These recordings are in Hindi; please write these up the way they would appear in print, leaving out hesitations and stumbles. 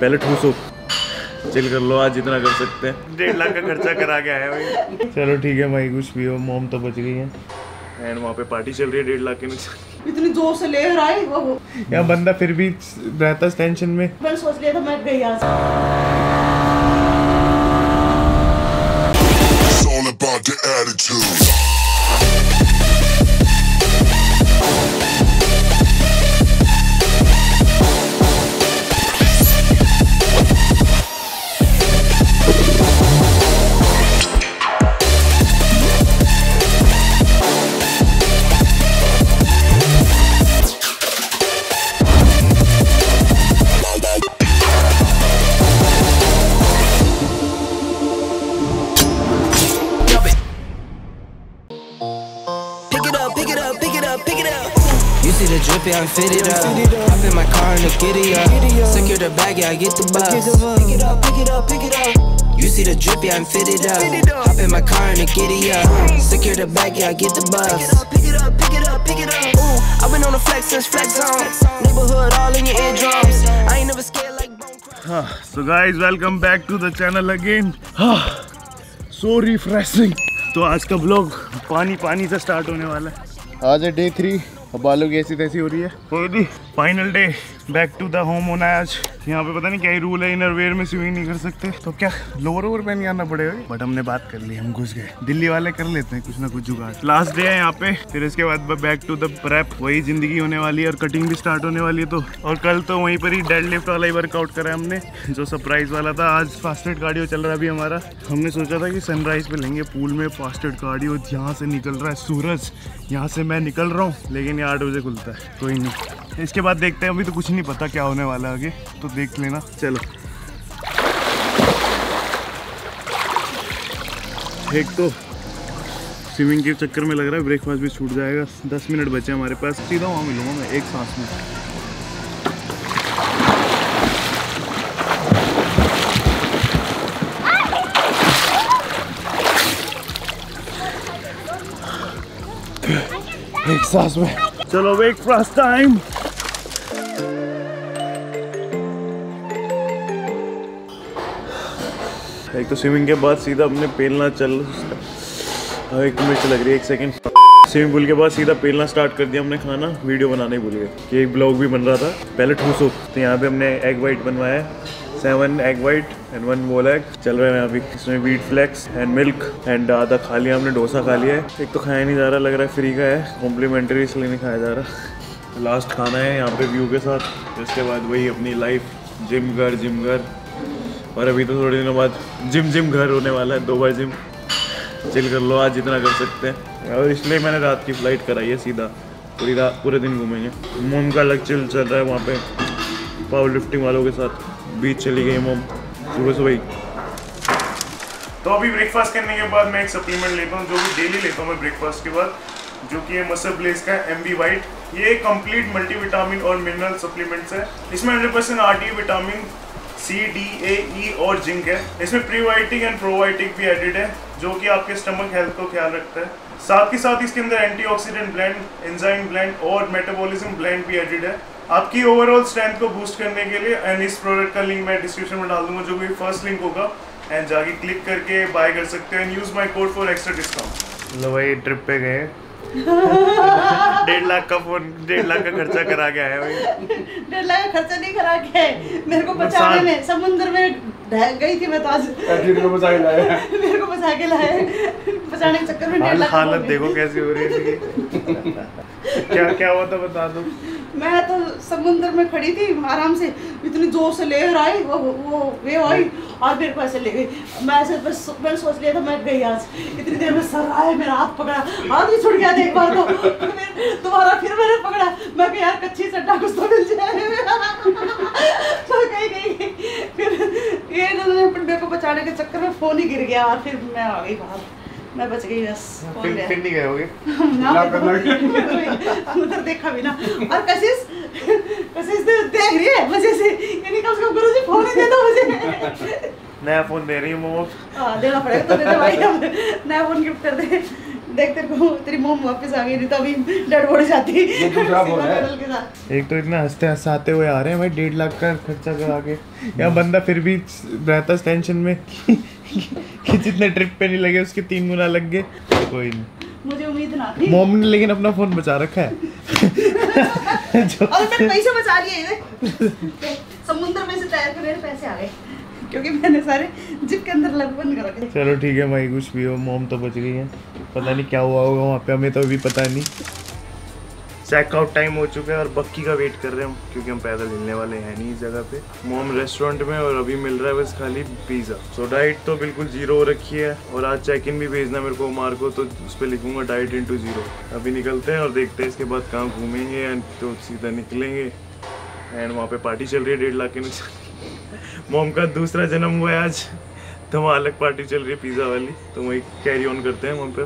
पहले ठूसो, चिल कर लो आज जितना कर सकते हैं। 1.5 लाख का खर्चा करा गया है भाई। चलो ठीक है भाई, कुछ भी हो मोम तो बच गई है। एंड वहाँ पे पार्टी चल रही है 1.5 लाख के नुकसान। इतनी जोर से ले रहा है वो। यार बंदा फिर भी रहता है टेंशन में। मैंने सोच लिया था मैं गई यहाँ से। I fit it up. Hop in my car and get it up. Secure the bag, yeah, I get the bus. Pick it up, pick it up, pick it up. You see the drip, yeah, I'm fitted up. Hop in my car and get it up. Secure the bag, yeah, I get the bus. Pick it up, pick it up, pick it up, pick it up. Ooh, I've been on the flex since flex on. Neighborhood all in your eardrums. I ain't never scared like bone crush. So guys, welcome back to the channel again. So refreshing. तो आज का vlog पानी से start होने वाला है। आज है day 3। अब बालों की ऐसी तैसी हो रही है। कोई नहीं, final day back to the home होना है आज। यहाँ पे पता नहीं क्या ही रूल है, इनरवेयर में स्विमिंग नहीं कर सकते, तो क्या लोअर ओवर पहन के आना पड़ेगा। बट हमने बात कर ली, हम घुस गए। दिल्ली वाले कर लेते हैं कुछ ना कुछ जुगाड़। लास्ट डे है यहाँ पे, फिर इसके बाद बैक टू द प्रेप, वही जिंदगी होने वाली है। और कटिंग भी स्टार्ट होने वाली है। तो और कल तो वहीं पर ही डेडलिफ्ट वाला ही वर्कआउट करा हमने, जो सरप्राइज वाला था। आज फास्टेड कार्डियो चल रहा है अभी हमारा। हमने सोचा था कि सनराइज पे लेंगे पूल में फास्टेड कार्डियो। यहाँ से निकल रहा है सूरज, यहाँ से मैं निकल रहा हूँ, लेकिन 8 बजे खुलता है। कोई नहीं, इसके बाद देखते हैं। अभी तो कुछ नहीं पता क्या होने वाला है आगे, तो देख लेना। चलो, एक तो स्विमिंग के चक्कर में लग रहा है ब्रेकफास्ट भी छूट जाएगा। 10 मिनट बचे हमारे पास। सीधा वहाँ मिलूंगा मैं एक सांस में। एक सांस में। चलो ब्रेकफास्ट टाइम। एक तो स्विमिंग के बाद सीधा हमने पेलना एक मिनट लग रही है, 1 सेकंड। स्विमिंग पूल के बाद सीधा पेलना स्टार्ट कर दिया हमने खाना। वीडियो बनाने भूल गए, ये एक ब्लॉग भी बन रहा था। पहले ठूसो, तो यहाँ पे हमने एग वाइट बनवाया है। 7 egg white and 1 whole egg चल रहा है अभी। इसमें wheat flakes and milk and आधा खा लिया हमने, डोसा खा लिया है। एक तो खाया नहीं जा रहा, लग रहा है फ्री का है, कॉम्प्लीमेंट्री इसलिए नहीं खाया जा रहा। लास्ट खाना है यहाँ पे व्यू के साथ। इसके बाद वही अपनी लाइफ, जिम घर। और अभी तो थोड़े दिनों बाद जिम घर होने वाला है। 2 बार जिम। चिल कर लो आज जितना कर सकते हैं। और इसलिए मैंने रात की फ्लाइट कराई है, सीधा पूरी रात पूरे दिन घूमेंगे। मोम का अलग चिल चल रहा है वहाँ पे पावरलिफ्टिंग वालों के साथ। बीच चली गई मोम सुबह सुबह। तो अभी ब्रेकफास्ट करने के बाद मैं एक सप्लीमेंट लेता हूँ, जो कि डेली लेता हूँ मैं ब्रेकफास्ट के बाद, जो कि है MuscleBlaze का MB White। ये कंप्लीट मल्टीविटामिन और मिनरल सप्लीमेंट्स है। इसमें 100% RT vitamin C, D, A, E और जिंक है। इसमें प्रीबायोटिक एंड प्रोबायोटिक भी एडिड है, जो कि आपके स्टमक हेल्थ को ख्याल रखता है। साथ ही साथ इसके अंदर एंटीऑक्सीडेंट ब्लेंड, एंजाइम ब्लेंड और मेटाबॉलिज्म ब्लेंड भी एडिड है, आपकी ओवरऑल स्ट्रेंथ को बूस्ट करने के लिए। एंड इस प्रोडक्ट का लिंक मैं डिस्क्रिप्शन में डाल दूंगा, जो भी फर्स्ट लिंक होगा। एंड जाके क्लिक करके बाय कर सकते हो and use my code for extra discount. लो भाई, ट्रिप पे गए। 1.5 लाख का फोन, 1.5 लाख का खर्चा करा गया है भाई। 1.5 लाख का खर्चा नहीं करा गया है, मेरे को बचाने में समुद्र में ढह गई थी मैं। तो आज मेरे को बचा के लाया। बचाने के चक्कर में 1.5 लाख। हालत देखो कैसी हो रही है इसकी। क्या हुआ था बता दो। मैं तो समुद्र में खड़ी थी आराम से, इतनी जोर से लहर आई, वो वेव आई और मेरे को ऐसे ले गई। मैं ऐसे बस मैंने सोच लिया था मैं गई आज। इतनी देर में सर आए, मेरा हाथ पकड़ा, हाथ ही छुड़ गया था एक बार तो। फिर दोबारा फिर मैंने पकड़ा, मैं कहा यार कच्ची चड्डा कुछ तो मिल जाए। मैं गई। फिर ये मेरे को बचाने के चक्कर में फ़ोन ही गिर गया और फिर मैं आ गई बाहर। मैं बच गई बस। फिर नहीं गए होगे उधर, देखा भी ना। और कशिश देख रही है मजे से, यानी कम से कम गुरुजी फोन ही दे दो मुझे। नया फोन दे रही हूँ। देना पड़ेगा तो दे दो भाई, नया फोन गिफ्ट कर दे। देख तेरे को तेरी मोम वापस आ गई, नहीं तो अभी डेड बॉडी जाती। एक तो इतना हंसते हंसाते हुए आ रहे हैं भाई, 1.5 लाख का खर्चा करा के, या बंदा फिर भी रहता है टेंशन में कि जितने ट्रिप पे नहीं लगे उसके 3 गुना लग गए। कोई नहीं, मुझे उम्मीद ना थी। मोम ने लेकिन अपना फोन बचा रखा है और मैंने पैसे बचा लिए, समुद्र में से तैर कर मेरे पैसे आ गए क्योंकि मैंने सारे जिप के अंदर लग बंद कर रखे। चलो ठीक है भाई, कुछ भी हो मोम तो बच गई है, पता नहीं क्या हुआ होगा वहाँ पे, हमें तो अभी पता नहीं। चेकआउट टाइम हो चुका है और बक्की का वेट कर रहे हैं क्योंकि हम पैदल हिलने वाले हैं नहीं इस जगह पे। मोम रेस्टोरेंट में और अभी मिल रहा है बस खाली पिज़्ज़ा। सो डाइट तो बिल्कुल जीरो हो रखी है और आज चेक इन भी भेजना मेरे को मार को, तो उस पर लिखूंगा डाइट ×0। अभी निकलते हैं और देखते हैं इसके बाद कहाँ घूमेंगे, तो सीधा निकलेंगे एंड वहाँ पर पार्टी चल रही है 1.5 लाख के नुकसान। मोम का दूसरा जन्म हुआ है आज, तो वहाँ अलग पार्टी चल रही है पिज़्ज़ा वाली, तो वही कैरी ऑन करते हैं वहाँ पर।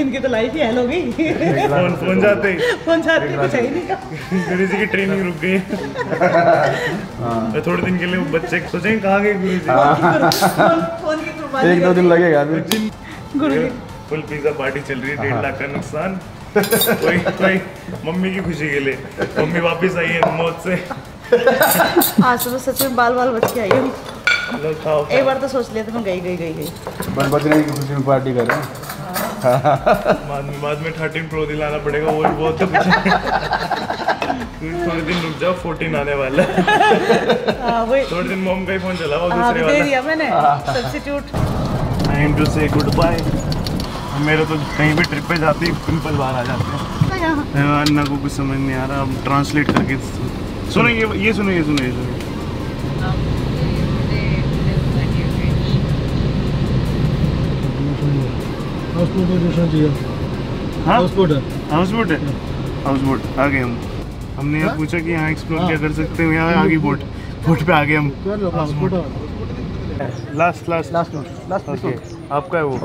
इनकी तो लाइफ ही हेल हो गई, फोन जाते ही कुछ ही नहीं। गुरुजी की ट्रेनिंग रुक गई है थोड़े दिन के लिए, बच्चे सोचेंगे कहाँ गए गुरुजी, 1-2 दिन लगेगा। फुल पिज़्ज़ा पार्टी चल रही है, 1.5 लाख का नुकसान। कोई मम्मी की खुशी के लिए, मम्मी वापस आई है मौत से। आज सुबह सच में बाल बच्चे आई है, एक बार तो सोच लिया था मैं गई, बचने की खुशी में पार्टी कर रहे हैं। बाद में 13 प्रो दिलाना पड़ेगा, वो तो कुछ थोड़े दिन रुक जाओ, 14 आने वाला है। थोड़े दिन मोम का ही फोन चलाओ, दूसरे वाला दे दिया मैंने substitute. Time to say good bye. मेरा तो कहीं भी ट्रिप पे जाती पिंपल बाहर आ जाते हैं, अन्ना को कुछ समझ नहीं आ रहा। हम ट्रांसलेट करके सुनो, ये सुनो हाउस बोट आ गए हम। हमने यहाँ पूछा कि यहाँ एक्सप्लोर क्या कर सकते हैं, यहाँ आ गई बोट पे आ गए हम। लास्ट ओके, आपका है वो?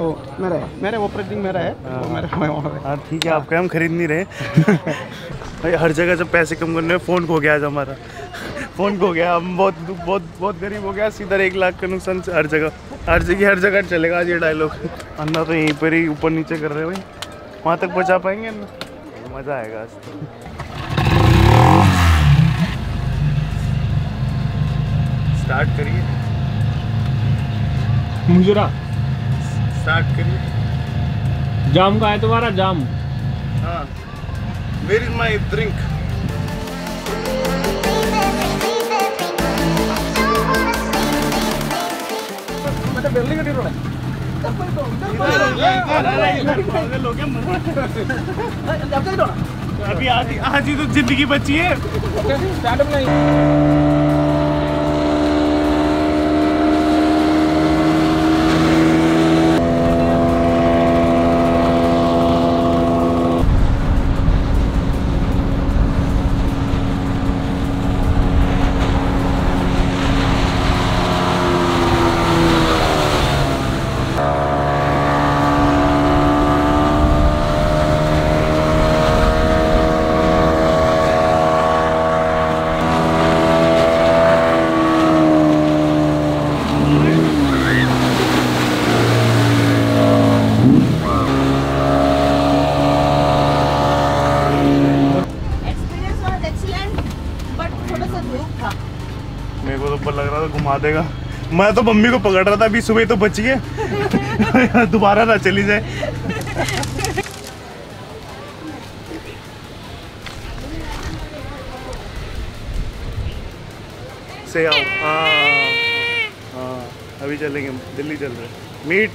मेरा ऑपरेटिंग मेरा है, हाँ ठीक है आपका है, हम खरीद नहीं रहे भाई। हर जगह जब पैसे कम करने में फ़ोन खो गया, आज हमारा फ़ोन खो गया, हम बहुत गरीब हो गया। सीधा 1 लाख का नुकसान हर जगह चलेगा आज ये डायलॉग। अन्ना तो यहीं पर ही ऊपर नीचे कर रहे हैं भाई, वहाँ तक पहुँचा पाएंगे अन्ना? मज़ा आएगा आज तो। स्टार्ट करिए मुजरा, स्टार्ट करिए। जाम का है तुम्हारा जाम? हाँ। Where is my drink? अभी आज ही तो जिंदगी बची है। घुमा देगा, मैं तो मम्मी को पकड़ रहा था अभी सुबह, तो बची है दोबारा ना चली जाए। से आओ, हाँ अभी चलेंगे हम, दिल्ली चल रहे हैं। मीट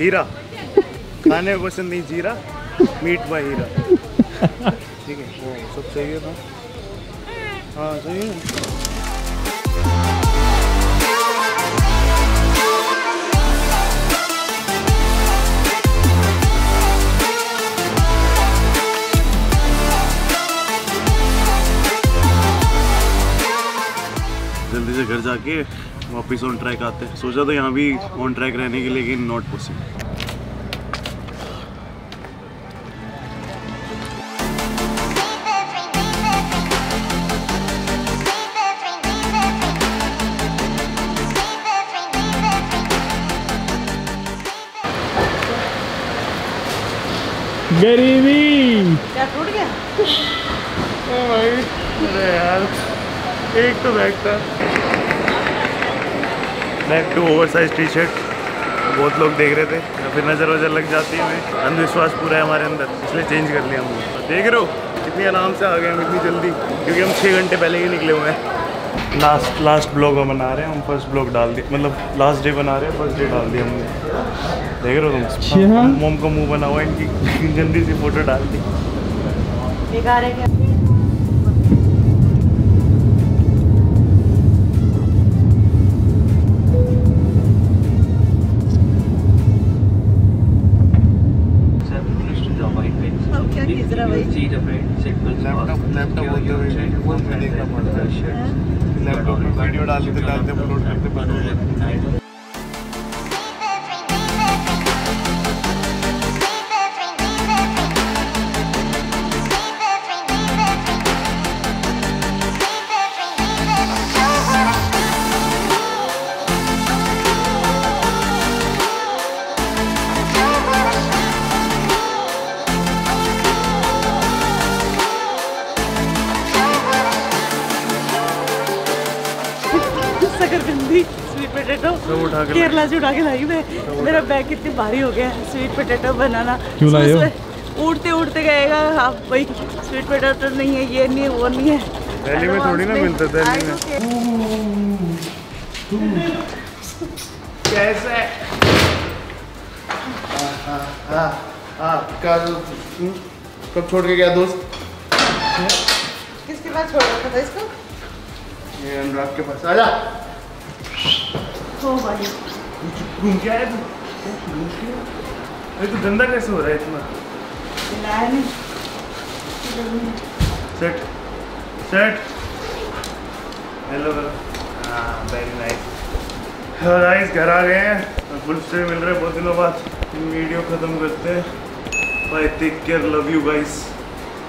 हीरा खाने में पसंद नहीं, जीरा मीट बाय हीरा ठीक है, वो सब सही है ना? हाँ सही है। जल्दी से घर जाके वापस ऑन ट्रैक आते हैं। सोचा तो यहाँ भी ऑन ट्रैक रहने के लिए, लेकिन नॉट पॉसिबल। गरीबी क्या टूट गया? ओ भाई, अरे यार एक तो बैग था। Back to oversize T shirt, बहुत लोग देख रहे थे फिर नज़र वजर लग जाती है हमें, अंधविश्वास पूरा है हमारे अंदर, इसलिए चेंज कर लिया हमने। देख रहे हो कितनी आराम से आ गए हम इतनी जल्दी, क्योंकि हम 6 घंटे पहले ही निकले हुए हैं। लास्ट ब्लॉग हम बना रहे हैं, हम फर्स्ट ब्लॉग डाल दिए, मतलब लास्ट डे बना रहे हैं, फर्स्ट डे डाल दिए हमने। देख रहे हो तुम मोम का मुँह बना हुआ है, इनकी जल्दी सी फोटो डाल दी। लैपटॉप में वीडियो डालते डालते अपलोड करते बंद हो जाते। स्वीट पोटैटो केरला से उठा के लाई मैं, मेरा बैग कितनी भारी हो गया है। स्वीट पोटैटो बनाना क्यों लाए हो? उड़ते उड़ते गएगा आप भाई, स्वीट पोटैटो नहीं है, ये नहीं है, वो नहीं है, दिल्ली में थोड़ी ना मिलता दिल्ली में। कैसे कब छोड़ के गया दोस्त? किसके पास छोड़ रखा था इसको? ये अनुराग के पास। आजा घूम क्या है तू? गंदा कैसे हो रहा है इतना? Set set hello very nice. Rice घर आ गए हैं, फुल स्टे मिल रहा है बहुत दिनों बाद। वीडियो ख़त्म करते हैं, bye, take care, love you guys.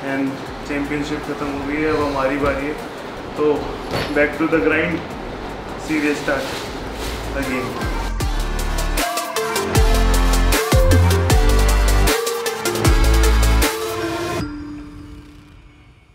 And championship ख़त्म हो गई है, अब हमारी बारी है, तो back to the grind, serious start again.